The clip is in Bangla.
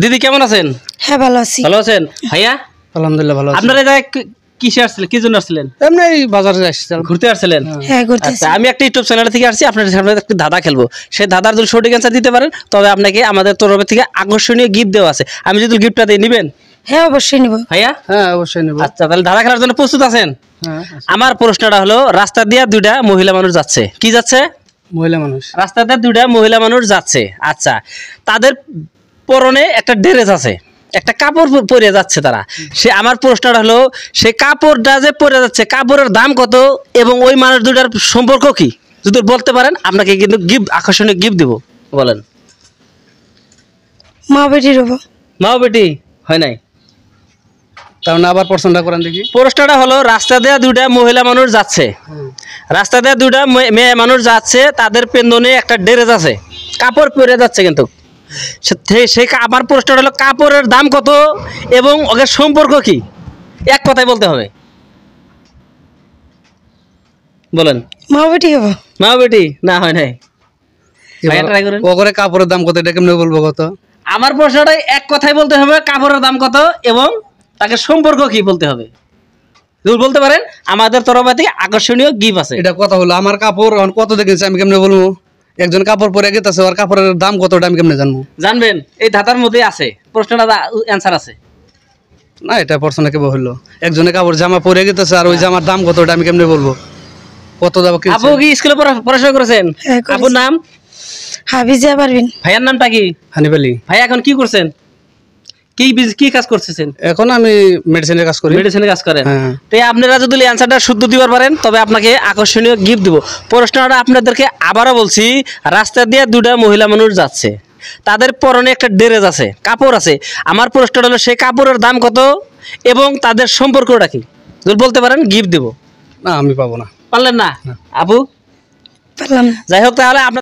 দিদি কেমন আছেন? হ্যাঁ ভালো আছি। ভালো আছেন ভাইয়া? আলহামদুলিল্লাহ ভালো আছি। আপনারা যারা কিসে আসছিলেন, কি জন্য আসছিলেন? এমনি বাজারে আসছিলাম, ঘুরতে আসছিলেন? হ্যাঁ ঘুরতে। আচ্ছা, আমি একটা ইউটিউব চ্যানেল থেকে আসছি, আপনাদের সামনে একটা ধাঁধা খেলবো। সেই ধাঁধার যদি সঠিক অ্যান্সার দিতে পারেন তবে আপনাকে আমাদের তরফ থেকে আকর্ষণীয় গিফট দেওয়া আছে। আমি যদি গিফটটা দিয়ে নেবেন? হ্যাঁ অবশ্যই নেব। ভাইয়া হ্যাঁ অবশ্যই নেব। আচ্ছা তাহলে ধাঁধা খেলার জন্য প্রস্তুত আছেন? হ্যাঁ। আমার প্রশ্নটা হলো, রাস্তা দিয়ে দুইটা মহিলা মানুষ যাচ্ছে। কি যাচ্ছে? মহিলা মানুষ। রাস্তা দিয়ে দুইটা মহিলা মানুষ যাচ্ছে। আচ্ছা, তাদের পরনে একটা ড্রেস আছে, একটা কাপড় পরে যাচ্ছে তারা। সে আমার প্রশ্নটা হলো, সে কাপড়টা যে পরে যাচ্ছে কাপড়ের দাম কত এবং ওই মানুষ দুটার সম্পর্ক কি? যদি বলতে পারেন আপনাকে কিন্তু গিফট, আকর্ষণীয় গিফট দেব। বলেন। মা বেটি রব। মা বেটি হয় নাই? কারণ আবার প্রশ্নটা করেন দেখি। প্রশ্নটা হলো, রাস্তা দিয়ে দুইটা মহিলা মানুষ যাচ্ছে, রাস্তা দিয়ে দুইটা মেয়ে মানুষ যাচ্ছে, তাদের পেন্দনে একটা ড্রেস আছে, কাপড় পরে যাচ্ছে কিন্তু। সেই আমার প্রশ্নটা হলো, কাপড়ের দাম কত এবং ওদের সম্পর্ক কি? এক কথায় বলতে হবে। বলেন। মা বেটি হবে। মা বেটি না, হয় নাই। ওগরে কাপড়ের দাম কত এটা কেমনে বলবো? কত? আমার প্রশ্নটা এক কথায় বলতে হবে, কাপড়ের দাম কত এবং তাকে সম্পর্ক কি বলতে হবে। যদি বলতে পারেন আমাদের তরফ থেকে আকর্ষণীয় গিফট আছে। এটা কথা হলো, আমার কাপড় এখন কত দেখেছি আমি কেমনে বলবো? একজন কাপড় পরে গেছে, ওর কাপড়ের দাম কত আমি কেমনে জানবো? জানবেন এই ধাঁধার মধ্যে আছে, প্রশ্নটা অ্যান্সার আছে না। এটা প্রশ্ন কেবল হলো, একজনের কাপড় জামা পরে গেছে আর ওই জামার দাম কত আমি কেমনে বলবো? কত দাম? আপু কি স্কুলে পড়াশোনা করেছেন? আপুর নাম হাবিজা পারবিন। ভাইয়ার নামটা কি? হানিফ আলী। ভাই এখন কি করছেন, কি কাজ করতেছেন? এখন আমি মেডিসিনের কাজ করি। মেডিসিনের কাজ করেন? হ্যাঁ। তো আপনারা যদি অ্যানসারটা শুদ্ধ দিতে পারেন তবে আপনাকে আকর্ষণীয় গিফট দেব। প্রশ্নটা আপনাদেরকে আবারও বলছি, রাস্তা দিয়ে দুটা মহিলা মানুষ যাচ্ছে, তাদের পরনে একটা ড্রেস আছে, কাপড় আছে। আমার প্রশ্নটা হলো, সেই কাপড়ের দাম কত এবং তাদের সম্পর্কটা কি? যদি বলতে পারেন গিফট দেব। না আমি পাবো না। পারলেন না? আপু পারলাম। যাই হোক, তাহলে